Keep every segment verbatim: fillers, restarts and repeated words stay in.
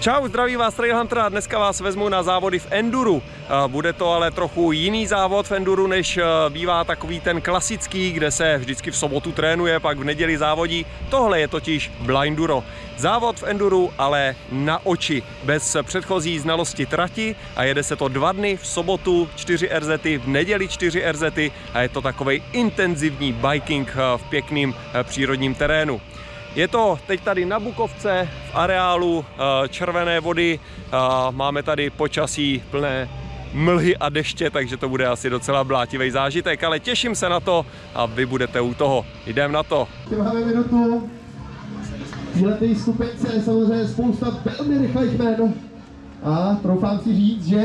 Čau, zdraví vás Trailhunter a dneska vás vezmu na závody v Enduru. Bude to ale trochu jiný závod v Enduru, než bývá takový ten klasický, kde se vždycky v sobotu trénuje, pak v neděli závodí. Tohle je totiž Blinduro. Závod v Enduru ale na oči, bez předchozí znalosti trati a jede se to dva dny, v sobotu čtyři erzety, v neděli čtyři erzety a je to takovej intenzivní biking v pěkným přírodním terénu. Je to teď tady na Bukovce v areálu Červené vody, máme tady počasí plné mlhy a deště, takže to bude asi docela blátivý zážitek, ale těším se na to a vy budete u toho. Jdem na to. Máme minutu, týhletý skupince je samozřejmě spousta velmi rychlých jmen a troufám si říct, že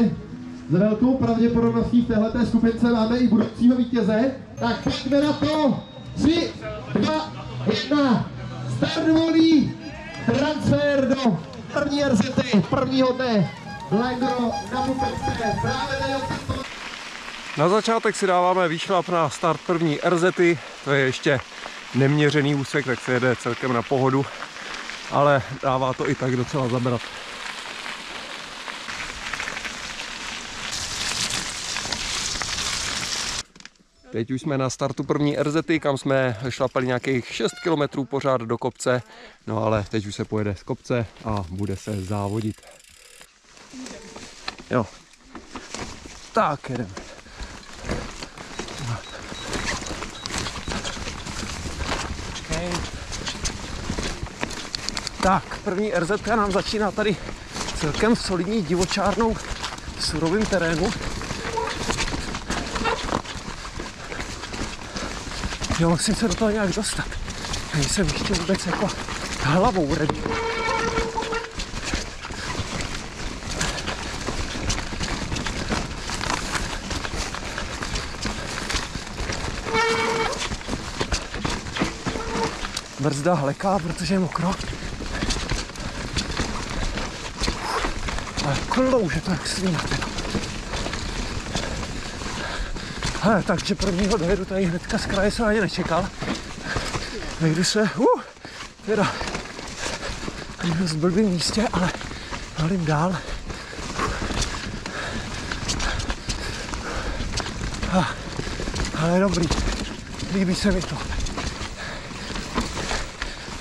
s velkou pravděpodobností v téhleté skupince máme i budoucího vítěze, tak pojďme na to, tři, dva, jedna. Startvolný transfer do první erzety, prvního dne Blinduro na Bukovce, právě tady. Na začátek si dáváme výšlap na start první erzety, to je ještě neměřený úsek, tak se jede celkem na pohodu, ale dává to i tak docela zabrat. Teď už jsme na startu první erzety, kam jsme šlapali nějakých šest kilometrů pořád do kopce, no ale teď už se pojede z kopce a bude se závodit. Jo. Tak jedeme. Tak, první erzetka nám začíná tady celkem solidní divočárnou v surovém terénu. Jo, musím se do toho nějak dostat. Ani jsem chtěl vůbec jako hlavou radit. Brzda hleká, protože je mokro. Ale klouže to jak svina. Hele, takže prvního dojedu tady hnedka z kraje, jsem ani nečekal. Vejdu se, uh, teda v zblbým místě, ale halím dál. A, ale dobrý, líbí se mi to.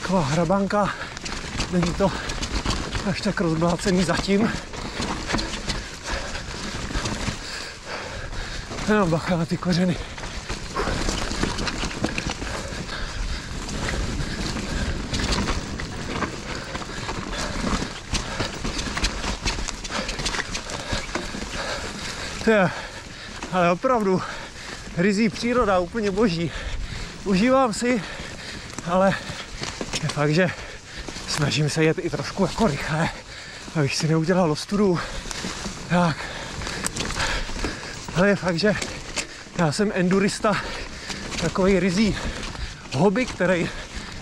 Taková hrabanka, není to až tak rozblácený zatím. Jenom bacha na ty kořeny. Tě, ale opravdu ryzí příroda, úplně boží. Užívám si, ale je fakt, že snažím se jet i trošku jako rychle, abych si neudělal ostudu. Tak. Ale je fakt, že já jsem endurista, takový ryzí hobby, který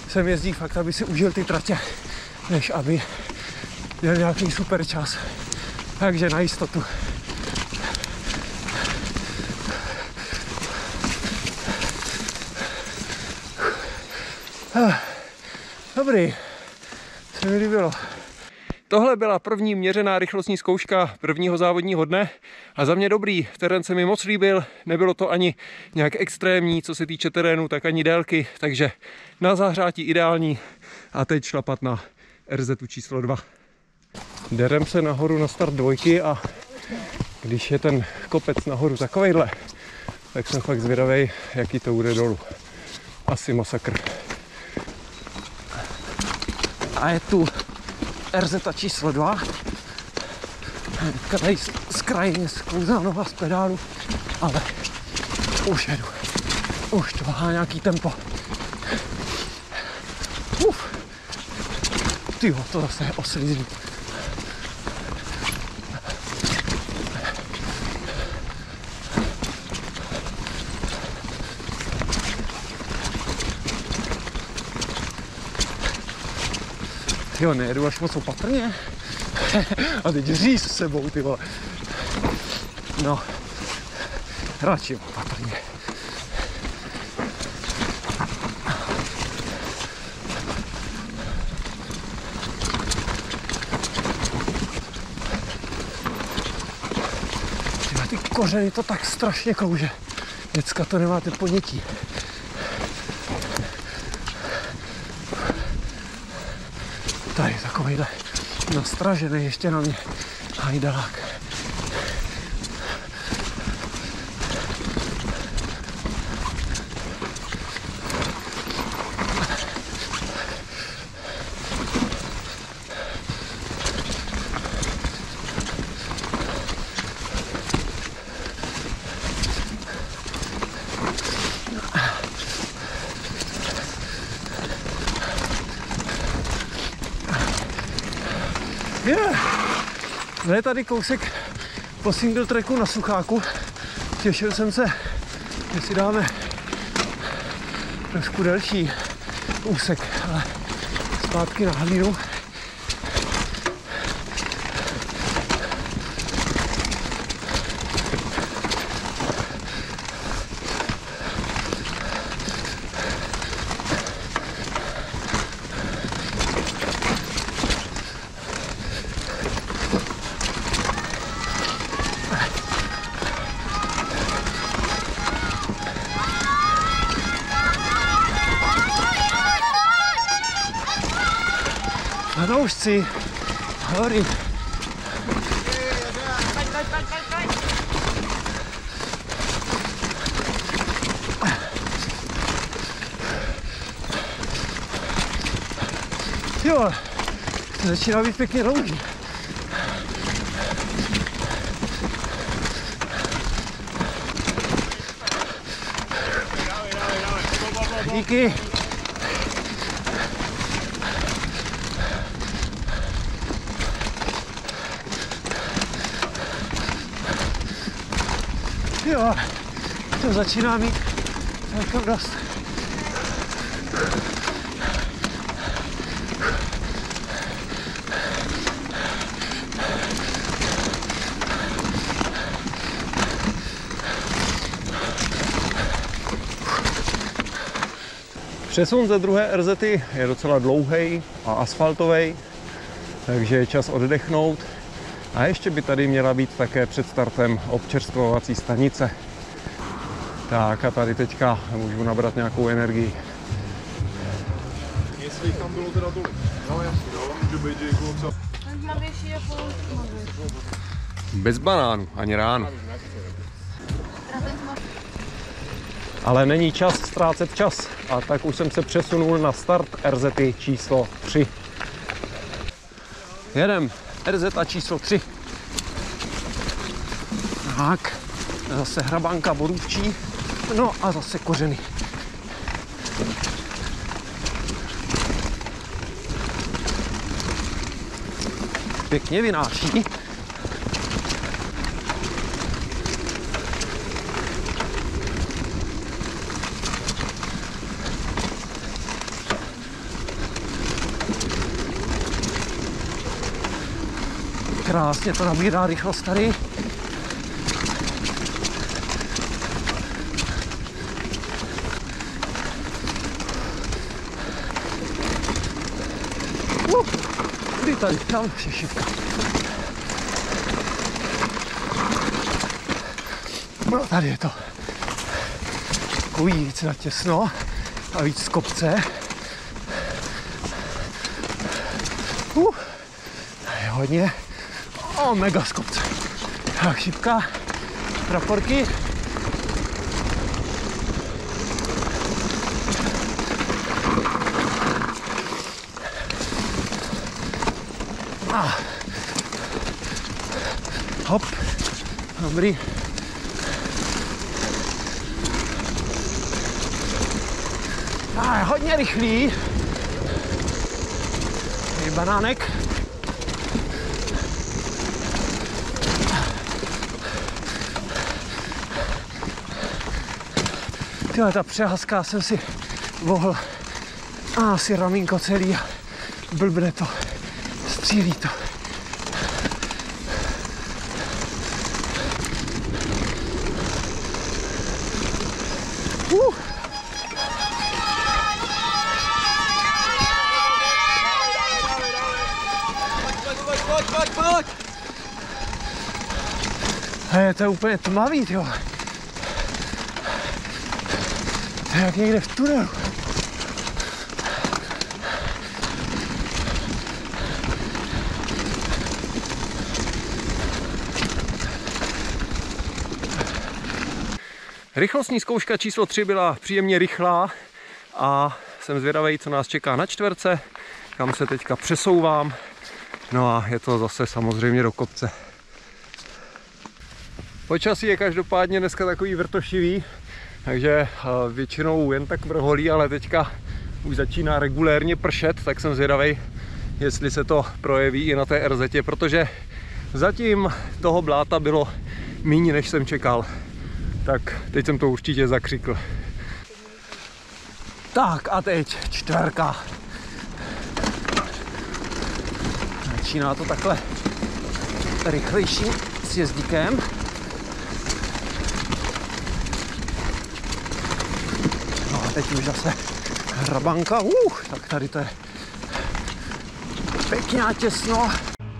jsem jezdí fakt, aby si užil ty tratě, než aby měl nějaký super čas. Takže na jistotu. Dobrý, se mi líbilo. Tohle byla první měřená rychlostní zkouška prvního závodního dne a za mě dobrý, terén se mi moc líbil, nebylo to ani nějak extrémní, co se týče terénu, tak ani délky, takže na zahřátí ideální a teď šlapat na erzetu číslo dva. Derem se nahoru na start dvojky a když je ten kopec nahoru takovejhle, tak jsem fakt zvědavej, jaký to bude dolů. Asi masakr. A je tu erzeta číslo dva. Teďka tady z krajině sklouzám noha z pedálu, ale už jedu. Už to má nějaký tempo. Uf. Tyjo, to zase je oslizlý. Jo, nejedu až moc opatrně. A teď říz s sebou, ty vole. No, radši opatrně. kořeny to tak strašně klouže. Děcka, to nemáte podnětí. Tady takovejhle nastražený ještě na mě hajdalák. Je tady kousek po single tracku na sucháku. Těšil jsem se, že si dáme trošku delší úsek, ale zpátky na hlínu. Fanoušci, hory. Jo, začíná být pěkně dlouhý. Díky. Jo, to začíná mít celkem dost. Přesun ze druhé erzety je docela dlouhý a asfaltový, takže je čas oddechnout. A ještě by tady měla být také před startem občerstvovací stanice. Tak a tady teďka můžu nabrat nějakou energii. Jestli jich tam bylo teda tolik. No jasně, jo, může být, že kluce. Bez banánu, ani ráno. Ale není čas ztrácet čas. A tak už jsem se přesunul na start erzety číslo tři. Jedem. Erzeta číslo tři. Tak, zase hrabanka borůvčí, no a zase kořeny. Pěkně vynáší. Krásně to nabírá rychlost tady. Uh, kdy tady, tam šešivka. No tady je to víc na těsno a víc z kopce. Uh, je hodně. O, mega skopce. Tak, šipka, praporky. A. Hop, dobrý. A, hodně rychlý. Tady banánek. Tyhle, ta přehazká jsem si vohl a asi ramínko celý a blbne to, střílí to. Uh. Pojď, pojď, pojď, pojď, pojď, pojď. je to úplně tmavý, tyjo. To je jak někde v tunelu. Rychlostní zkouška číslo tři byla příjemně rychlá a jsem zvědavý, co nás čeká na čtverce, kam se teďka přesouvám. No a je to zase samozřejmě do kopce. Počasí je každopádně dneska takový vrtošivý, takže většinou jen tak vrholí, ale teďka už začíná regulérně pršet, tak jsem zvědavý, jestli se to projeví i na té erzetě, protože zatím toho bláta bylo míň, než jsem čekal. Tak teď jsem to určitě zakřikl. Tak a teď čtvrka. Začíná to takhle rychlejší s jezdíkem. No a teď už zase hrabanka. Uh, tak tady to je pěkně těsno.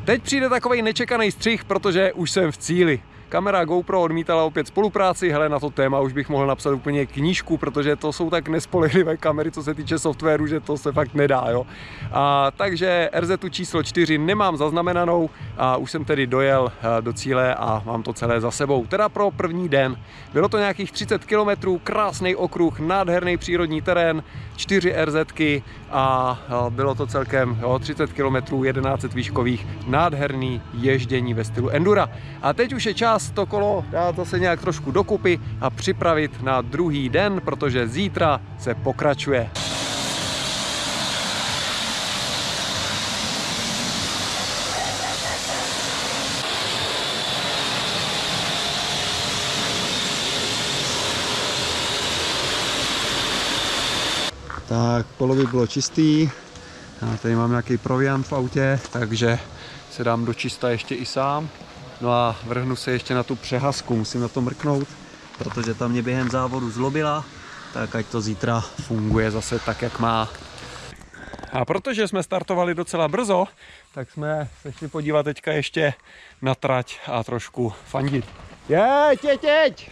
Teď přijde takovej nečekaný střih, protože už jsem v cíli. Kamera GoPro odmítala opět spolupráci, hele, na to téma už bych mohl napsat úplně knížku, protože to jsou tak nespolehlivé kamery, co se týče softwaru, že to se fakt nedá, jo. A, takže erzetu číslo čtyři nemám zaznamenanou a už jsem tedy dojel do cíle a mám to celé za sebou, teda pro první den. Bylo to nějakých třicet kilometrů, krásný okruh, nádherný přírodní terén, čtyři erzetky a bylo to celkem jo, třicet kilometrů, jedenáct set výškových, nádherný ježdění ve stylu endura. A teď už je čas to kolo dát zase nějak trošku dokupy a připravit na druhý den, protože zítra se pokračuje. Tak, kolo by bylo čistý, já tady mám nějaký proviant v autě, takže se dám do čista ještě i sám. No a vrhnu se ještě na tu přehazku, musím na to mrknout, protože ta mě během závodu zlobila, tak ať to zítra funguje zase tak, jak má. A protože jsme startovali docela brzo, tak jsme se šli podívat teďka ještě na trať a trošku fandit. Jeď, jeď, jeď!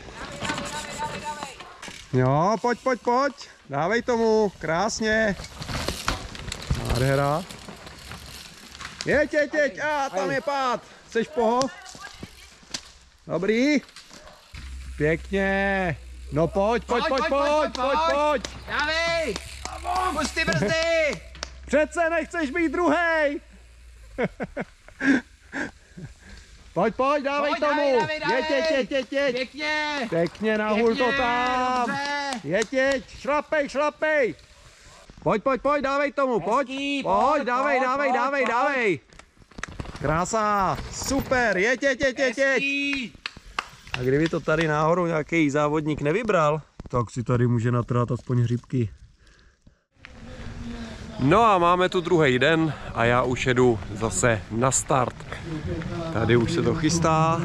Jo, pojď, pojď, pojď, dávej tomu, krásně. Nádhera. Jeď, jeď, jeď, a tam je pád, chceš pohov? Dobrý. Pěkně. No pojď, pojď, pojď, pojď, pojď, pojď, pojď. Dávej. Pust ty brzdy. Přece nechceš být druhej. Pojď, pojď, dávej pojď, tomu. Dávej, dávej, dávej. Jeď, jeď, jeď, jeď. Pěkně. Pěkně, nahul to tam. Dobře. Jeď, jeď, šlapej, šlapej. Pojď, pojď, pojď, dávej tomu, pojď. Hezký, pojď, pojď, dávej, pojď, dávej, pojď, dávej, pojď, dávej. Krása, super, jeď, jeď, jeď, jeď, jeď. A kdyby to tady náhodou nějaký závodník nevybral, tak si tady může natrát aspoň hřibky. No a máme tu druhý den a já už jedu zase na start. Tady už se to chystá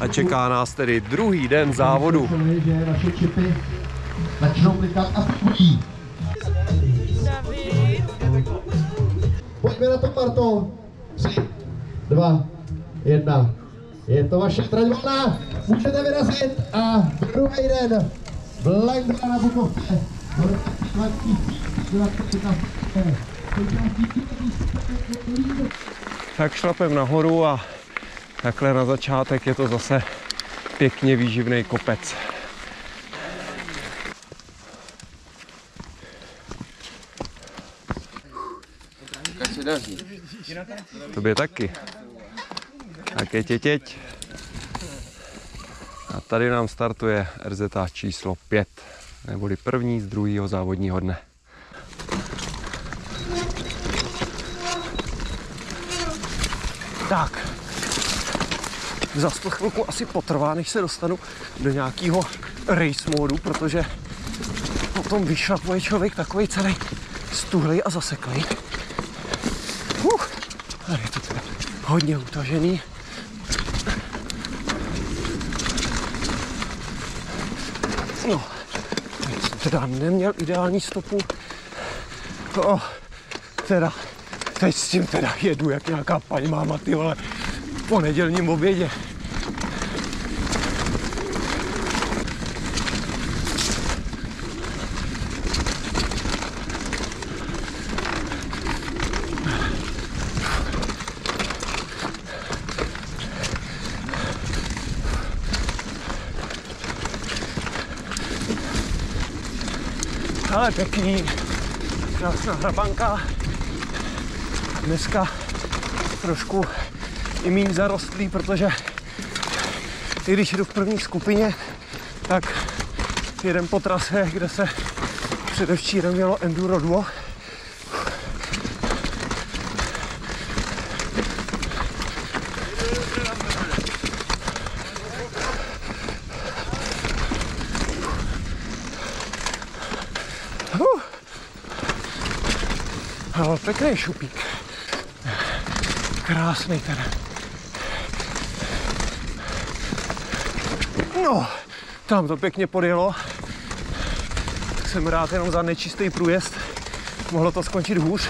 a čeká nás tedy druhý den závodu. Pojďme na to, partou. tři, dva, jedna. Je to vaše trať volná, můžete vyrazit a druhý den Blinduro na Bukovce. Tak šlapem nahoru a takhle na začátek je to zase pěkně výživný kopec. Tak se daří. Tobě taky. Tak jeď, jeď, jeď. A tady nám startuje er zet číslo pět, neboli první z druhého závodního dne. Tak, za to chvilku asi potrvá, než se dostanu do nějakého race módu, protože potom vyšlapuje člověk takový celý stuhlej a zaseklej. Uh, tady je to teda hodně utažený. No, teda neměl ideální stopu. Oh, teda, teď s tím teda jedu jak nějaká paní máma, ty vole, po nedělním obědě. Ale pěkný, krásná hrabanka. Dneska trošku i míň zarostlý, protože i když jdu v první skupině, tak jedem po trase, kde se předevčírem mělo enduro duo. No, pěkný šupík. Krásný terén. No, tam to pěkně podjelo. Jsem rád jenom za nečistý průjezd. Mohlo to skončit hůř.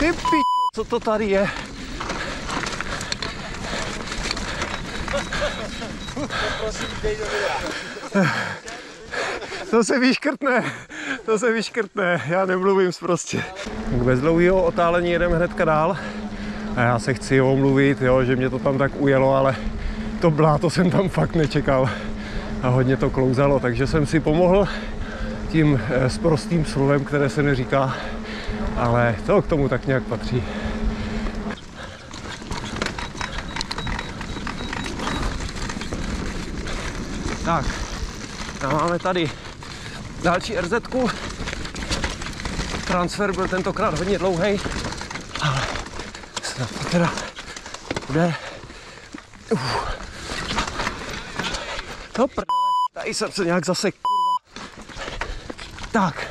Ty p***, co to tady je? To se vyškrtne, to se vyškrtne, já nemluvím prostě. Bez dlouhého otálení jedeme hnedka dál. A já se chci omluvit, jo, že mě to tam tak ujelo, ale to bláto jsem tam fakt nečekal. A hodně to klouzalo, takže jsem si pomohl tím sprostým slovem, které se neříká. Ale to k tomu tak nějak patří. Tak, máme tady další er zetku. Transfer byl tentokrát hodně dlouhý, ale snad to teda bude. Uf. No pr... tady jsem se nějak zase kurva. Tak.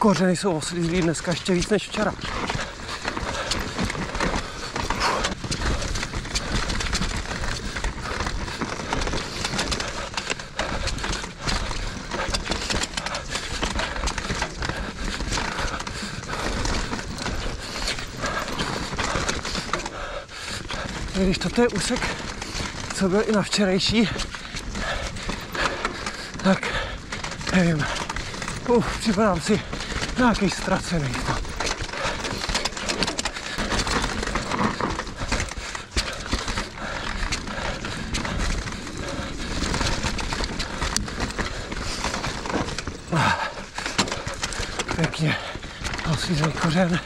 Kořeny jsou oslizlí dneska ještě víc než včera. Když toto je úsek, co byl i na včerejší, tak nevím, uf, připadám si nějaký ztracený tam. Pěkně oslizlý kořen.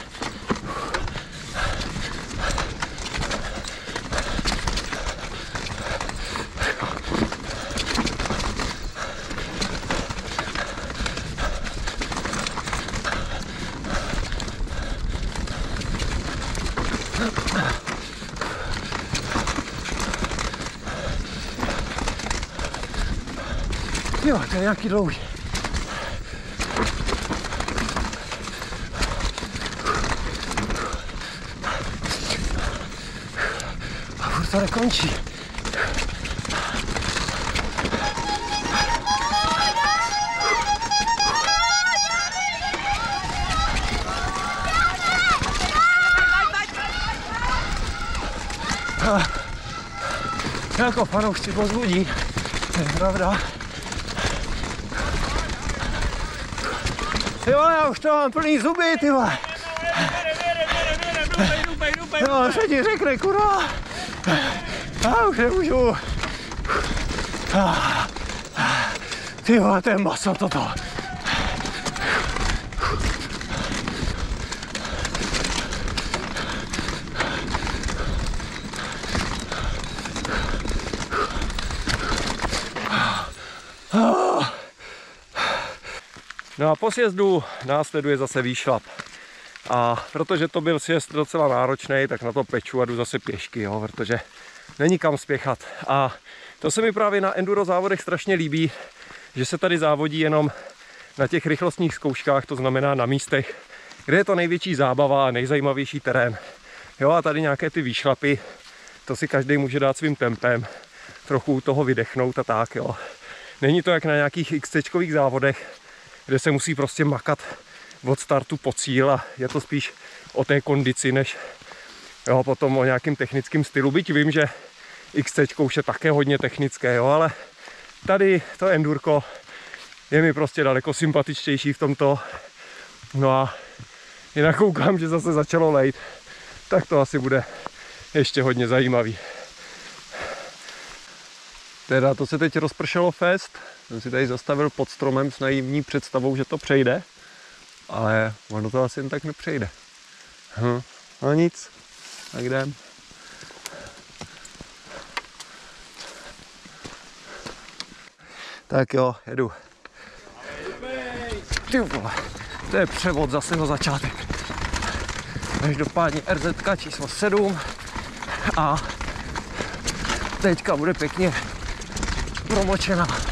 Jo, to je nějaký dlouhý. A furt to nekončí. A jako fanoušci pozbudí, to je pravda. Jo, já už to mám plný zuby, ty vole. No, se ti řekne, kurva. Já už nemůžu. Ty vole, to je maso toto. No a po sjezdu následuje zase výšlap. A protože to byl sjezd docela náročný, tak na to peču a jdu zase pěšky, jo, protože není kam spěchat. A to se mi právě na enduro závodech strašně líbí, že se tady závodí jenom na těch rychlostních zkouškách, to znamená na místech, kde je to největší zábava a nejzajímavější terén. Jo, a tady nějaké ty výšlapy, to si každý může dát svým tempem, trochu toho vydechnout a tak, jo. Není to jak na nějakých XCčkových závodech, kde se musí prostě makat od startu po cíl a je to spíš o té kondici, než jo, potom o nějakým technickým stylu. Byť vím, že XCčko už je také hodně technické, jo, ale tady to endurko je mi prostě daleko sympatičtější v tomto. No a jinak koukám, že zase začalo lejt, tak to asi bude ještě hodně zajímavý. Teda to se teď rozpršelo fest, jsem si tady zastavil pod stromem s naivní představou, že to přejde, ale ono to asi jen tak nepřejde. Hm. No nic, tak jdem. Tak jo, jedu. Ty vole, to je převod zase na začátek. Každopádně er zetka číslo sedm a teďka bude pěkně promočena.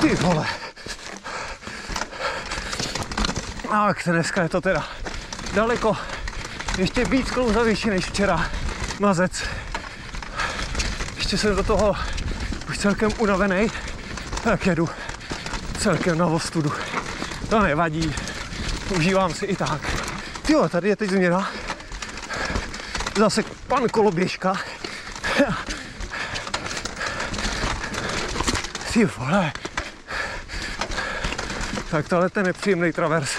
Ty vole. A dneska je to teda daleko ještě víc klouzavější než včera. Mazec. Ještě jsem do toho už celkem unavený, tak jedu celkem na ostudu. To nevadí, užívám si i tak. Jo, tady je teď změna. Zase pan koloběžka. Ty vole. Tak tohle je nepříjemný travers.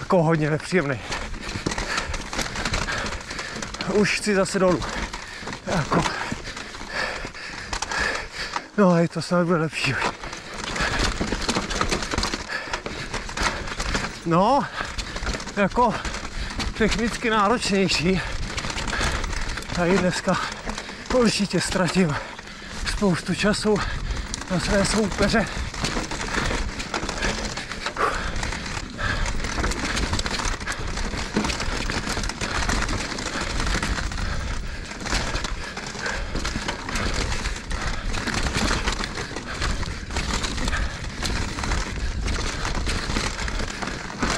Jako hodně nepříjemný. Už chci zase dolů. Jako. No a to snad bude lepší. No, jako technicky náročnější. Tady dneska určitě ztratím spoustu času na své soupeře.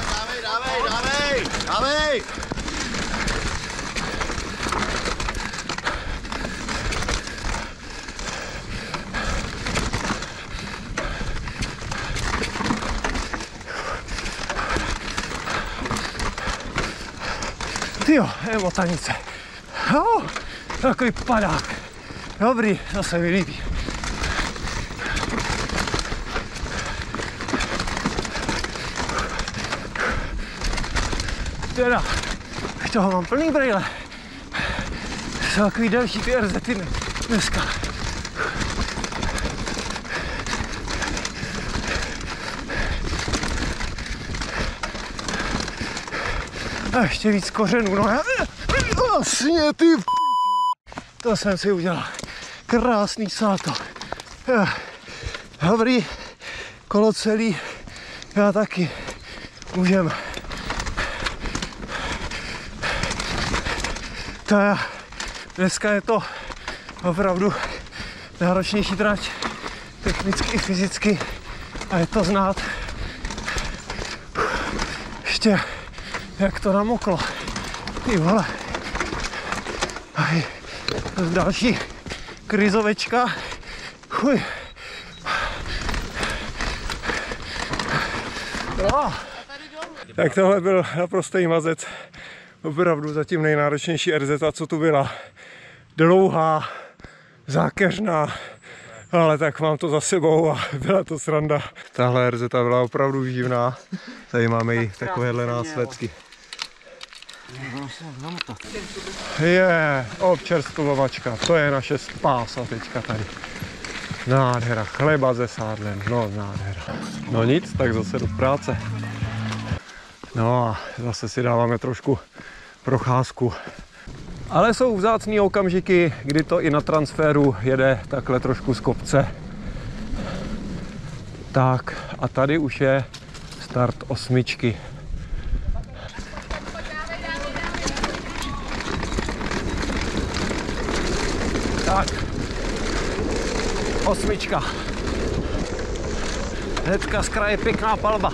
Dávej, dávej, dávej, dávej! Jo, je motanice. Oh, takový padák. Dobrý, to se mi líbí. Teda, toho mám plný brejle. Jsou takový další ty er zety dneska. A ještě víc kořenů, no já... Vlastně ty... To jsem si udělal. Krásný salto. Dobrý, kolo celý. Já taky. Můžem. To já. Dneska je to opravdu náročnější trať. Technicky i fyzicky. A je to znát. Ještě. Jak to namoklo. Ty vole. Aj, další krizovečka. Chuj. No. Tak tohle byl naprostý mazec. Opravdu zatím nejnáročnější er zet, co tu byla. Dlouhá, zákeřná, ale tak mám to za sebou a byla to sranda. Tahle er zet byla opravdu výživná. Tady máme i takovéhle následky. Je, občerstvovačka, to je naše spása teďka tady. Nádhera, chleba se sádlem, no nádhera. No nic, tak zase do práce. No a zase si dáváme trošku procházku. Ale jsou vzácné okamžiky, kdy to i na transferu jede takhle trošku z kopce. Tak a tady už je start osmičky. Tak, osmička. Hnedka z kraje pěkná palba.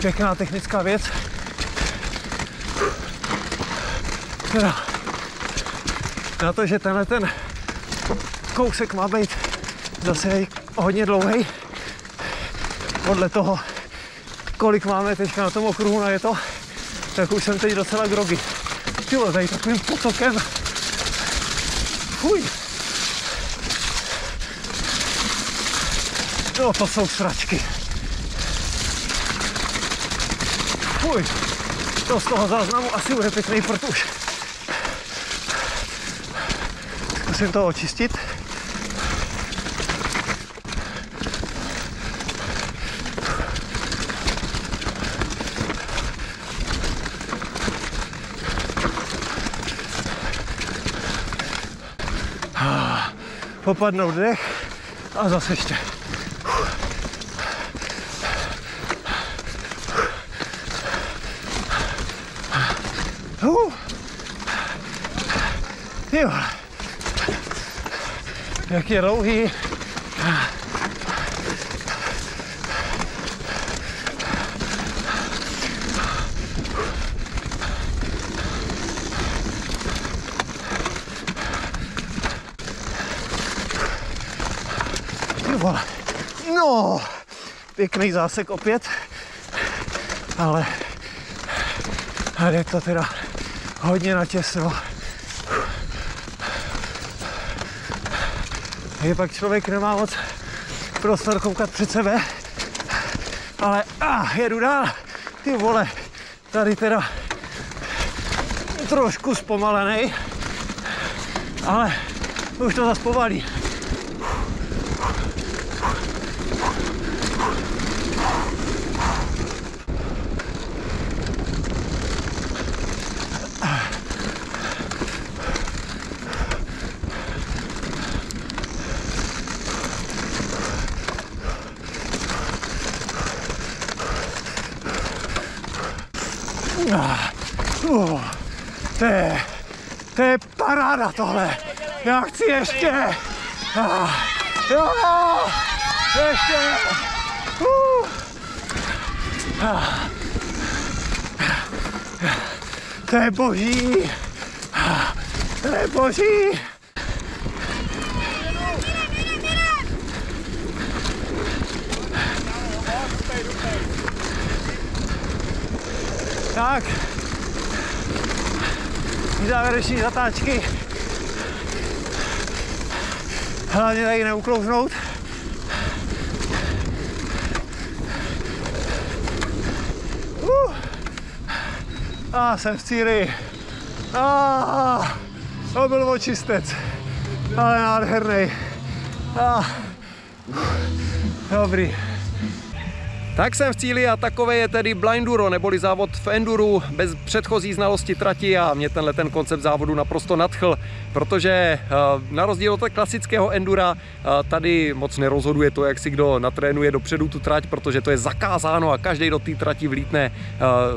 Pěkná technická věc, teda na to, že tenhle ten kousek má být zase hodně dlouhý, podle toho, kolik máme teďka na tom okruhu na je to, tak už jsem teď docela grogy. Tylo, tady takovým potokem. Fuj. No to jsou sračky. Fuj, to z toho záznamu asi bude pěkný prd už. Zkusím to očistit. Popadnout dech a zase ještě. Jo. Jak je dlouhý. No, pěkný zásek opět, ale je to teda hodně natěsno. Je pak člověk nemá moc prostor koukat před sebe, ale ah, jedu dál, ty vole, tady teda trošku zpomalenej, ale už to zas povalí. Uh, to, je, to je paráda tohle, já chci ještě, ah, jo, ještě, uh. ah. To je boží, ah. to je boží. Tak, závěrečný zatáčky, hlavně tady neuklouznout. Uh. A ah, jsem v cíli. Ah, to byl očistec, ale nádherný. Ah. Dobrý. Tak jsem v cíli a takové je tedy Blinduro, neboli závod v enduru bez předchozí znalosti trati, a mě tenhle ten koncept závodu naprosto nadchl, protože na rozdíl od klasického endura tady moc nerozhoduje to, jak si kdo natrénuje dopředu tu trať, protože to je zakázáno a každý do té trati vlítne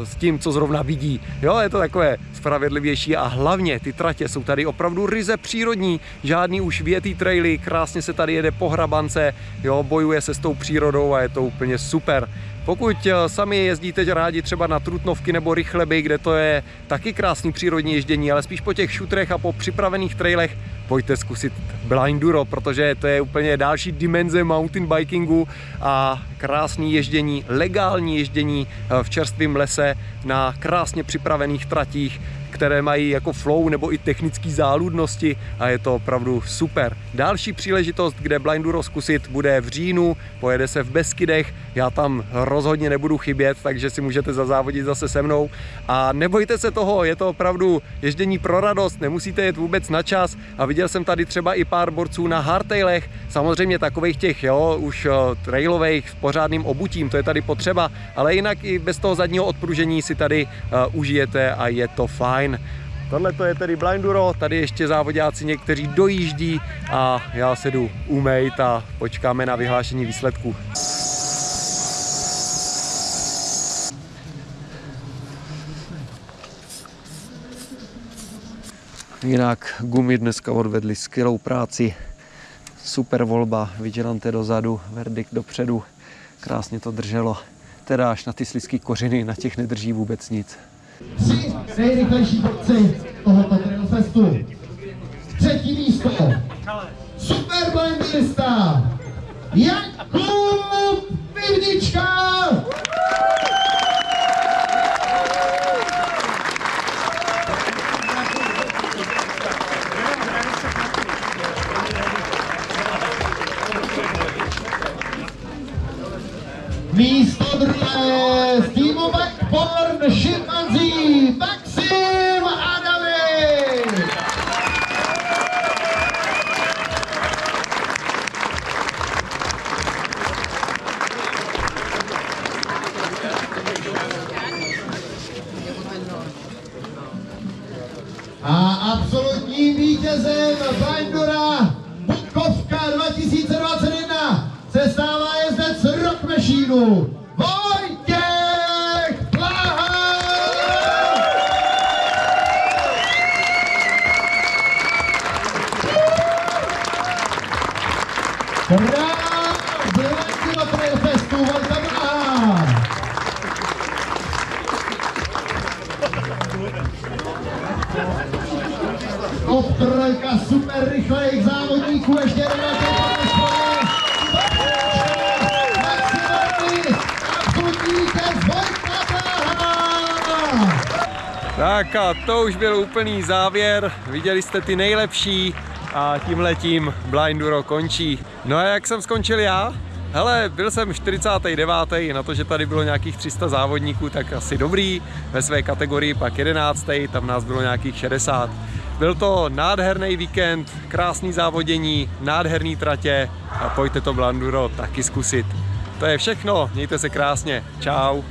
s tím, co zrovna vidí. Jo, je to takové spravedlivější a hlavně ty tratě jsou tady opravdu ryze přírodní, žádný už vyjetý traily, krásně se tady jede po hrabance, jo, bojuje se s tou přírodou a je to úplně super. Pokud sami jezdíte rádi třeba na Trutnovky nebo Rychleby, kde to je taky krásný přírodní ježdění, ale spíš po těch šutrech a po připravených trailech, pojďte zkusit Blinduro, protože to je úplně další dimenze mountain bikingu a krásné ježdění, legální ježdění v čerstvém lese na krásně připravených tratích, které mají jako flow nebo i technické záludnosti, a je to opravdu super. Další příležitost, kde Blinduro zkusit, bude v říjnu, pojede se v Beskydech, já tam rozhodně nebudu chybět, takže si můžete zazávodit zase se mnou. A nebojte se toho, je to opravdu ježdění pro radost, nemusíte jet vůbec na čas a viděl jsem tady třeba i pár borců na hardtailech, samozřejmě takových těch, jo, už trailových s pořádným obutím, to je tady potřeba, ale jinak i bez toho zadního odpružení si tady uh, užijete a je to fajn. Tohle to je tedy Blinduro, tady ještě závodáci někteří dojíždí a já se jdu umejt a počkáme na vyhlášení výsledků. Jinak gumy dneska odvedli skvělou práci, super volba, Vigilante dozadu, Verdict dopředu, krásně to drželo, teda až na ty slizký kořeny, na těch nedrží vůbec nic. Tři nejrychlejší borci tohoto Trail Festu. Třetí místo. Superblindista Jakub Pivnička. Místo druhé z týmu Backborn Šimpanzí Maxim a David. A absolutním vítězem Blindura Bukovka dva tisíce dvacet jedna se stává jezdec Rock Machine Vojtěch Plaha! Král Blinduro Trail Festu Vojta Plaha! Obtrojka super rychlejch závodníků ještě jedna. Tak a to už byl úplný závěr, viděli jste ty nejlepší a tímhletím Blinduro končí. No a jak jsem skončil já? Hele, byl jsem čtyřicátý devátý na to, že tady bylo nějakých tři sta závodníků, tak asi dobrý, ve své kategorii pak jedenáctý tam nás bylo nějakých šedesát. Byl to nádherný víkend, krásný závodění, nádherný tratě a pojďte to Blinduro taky zkusit. To je všechno, mějte se krásně, čau.